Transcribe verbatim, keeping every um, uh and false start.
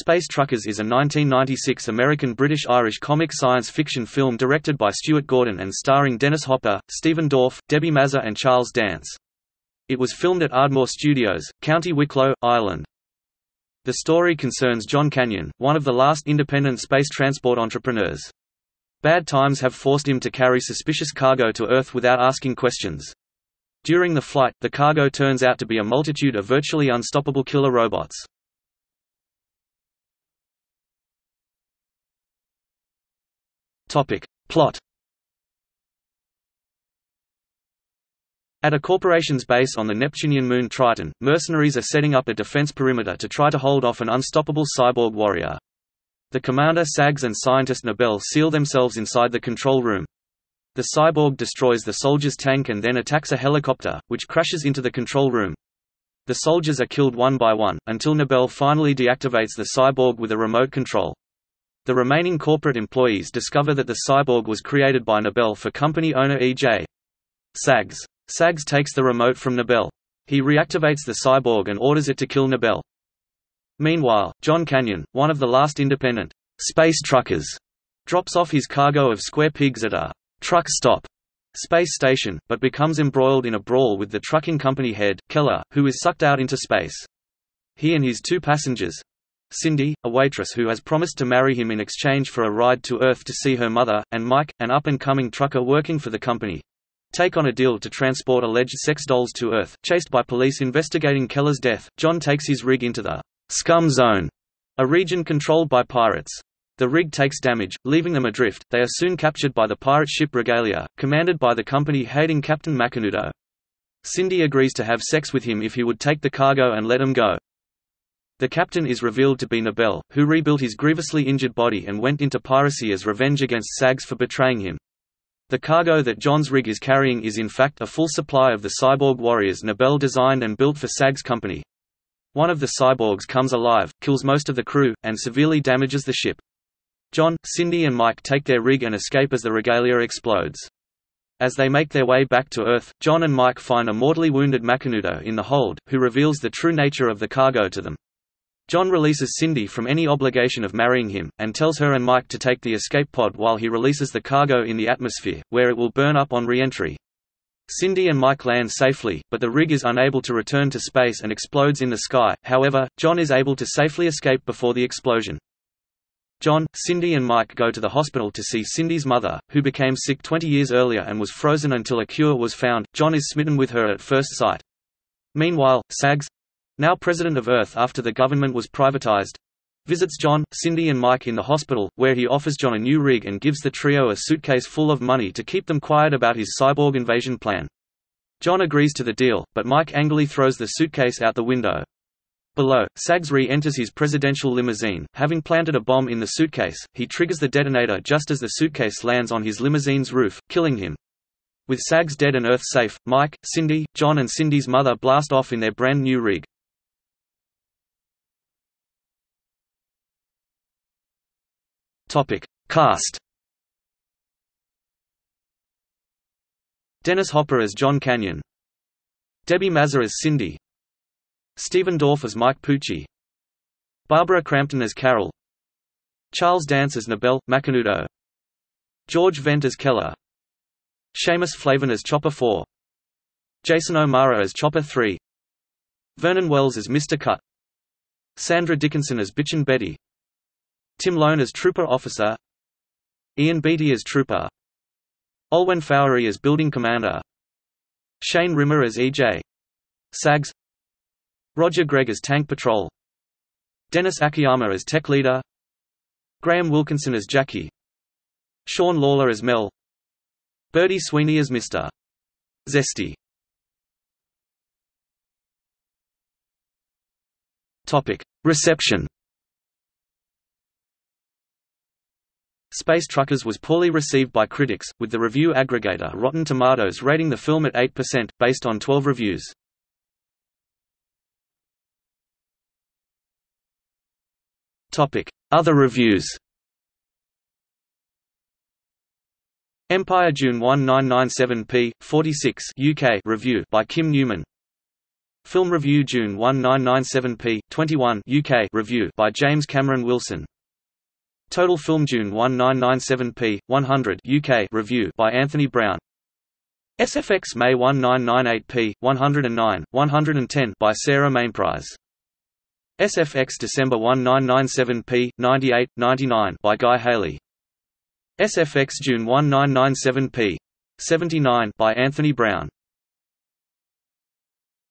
Space Truckers is a nineteen ninety-six American-British-Irish comic science fiction film directed by Stuart Gordon and starring Dennis Hopper, Stephen Dorff, Debi Mazar and Charles Dance. It was filmed at Ardmore Studios, County Wicklow, Ireland. The story concerns John Canyon, one of the last independent space transport entrepreneurs. Bad times have forced him to carry suspicious cargo to Earth without asking questions. During the flight, the cargo turns out to be a multitude of virtually unstoppable killer robots. Topic. Plot. At a corporation's base on the Neptunian moon Triton, mercenaries are setting up a defense perimeter to try to hold off an unstoppable cyborg warrior. The commander Sags and scientist Nobel seal themselves inside the control room. The cyborg destroys the soldier's tank and then attacks a helicopter, which crashes into the control room. The soldiers are killed one by one, until Nobel finally deactivates the cyborg with a remote control. The remaining corporate employees discover that the cyborg was created by Nobel for company owner E J Sags. Sags takes the remote from Nobel. He reactivates the cyborg and orders it to kill Nobel. Meanwhile, John Canyon, one of the last independent space truckers, drops off his cargo of square pigs at a truck stop space station, but becomes embroiled in a brawl with the trucking company head, Keller, who is sucked out into space. He and his two passengers, Cindy, a waitress who has promised to marry him in exchange for a ride to Earth to see her mother, and Mike, an up-and-coming trucker working for the company, take on a deal to transport alleged sex dolls to Earth. Chased by police investigating Keller's death, John takes his rig into the Scum Zone, a region controlled by pirates. The rig takes damage, leaving them adrift. They are soon captured by the pirate ship Regalia, commanded by the company-hating Captain Macanudo. Cindy agrees to have sex with him if he would take the cargo and let him go. The captain is revealed to be Nobel, who rebuilt his grievously injured body and went into piracy as revenge against Sags for betraying him. The cargo that John's rig is carrying is in fact a full supply of the cyborg warriors Nobel designed and built for Sags' company. One of the cyborgs comes alive, kills most of the crew, and severely damages the ship. John, Cindy and Mike take their rig and escape as the Regalia explodes. As they make their way back to Earth, John and Mike find a mortally wounded Macanudo in the hold, who reveals the true nature of the cargo to them. John releases Cindy from any obligation of marrying him, and tells her and Mike to take the escape pod while he releases the cargo in the atmosphere, where it will burn up on re-entry. Cindy and Mike land safely, but the rig is unable to return to space and explodes in the sky. However, John is able to safely escape before the explosion. John, Cindy and Mike go to the hospital to see Cindy's mother, who became sick twenty years earlier and was frozen until a cure was found. John is smitten with her at first sight. Meanwhile, Sags, now president of Earth after the government was privatized, visits John, Cindy and Mike in the hospital, where he offers John a new rig and gives the trio a suitcase full of money to keep them quiet about his cyborg invasion plan. John agrees to the deal, but Mike angrily throws the suitcase out the window. Below, Sags re-enters his presidential limousine. Having planted a bomb in the suitcase, he triggers the detonator just as the suitcase lands on his limousine's roof, killing him. With Sags dead and Earth safe, Mike, Cindy, John and Cindy's mother blast off in their brand new rig. Topic. Cast. Dennis Hopper as John Canyon, Debi Mazar as Cindy, Stephen Dorff as Mike Pucci, Barbara Crampton as Carol, Charles Dance as Nobel, Macanudo, George Vent as Keller, Seamus Flavin as Chopper four, Jason O'Mara as Chopper three, Vernon Wells as Mister Cut, Sandra Dickinson as Bitchin' Betty, Tim Lone as Trooper Officer, Ian Beattie as Trooper, Olwen Fowry as Building Commander, Shane Rimmer as E J Sags, Roger Gregg as Tank Patrol, Dennis Akiyama as Tech Leader, Graham Wilkinson as Jackie, Sean Lawler as Mel, Birdie Sweeney as Mister Zesty. Topic. Reception. Space Truckers was poorly received by critics, with the review aggregator Rotten Tomatoes rating the film at eight percent, based on twelve reviews. Other reviews. Empire June nineteen ninety-seven p. forty-six U K review by Kim Newman. Film Review June nineteen ninety-seven p twenty-one U K review by James Cameron Wilson. Total Film June nineteen ninety-seven p one hundred U K review by Anthony Brown. S F X May nineteen ninety-eight p one oh nine one ten by Sarah Mainprize. S F X December nineteen ninety-seven p ninety-eight ninety-nine by Guy Haley. S F X June nineteen ninety-seven p seventy-nine by Anthony Brown.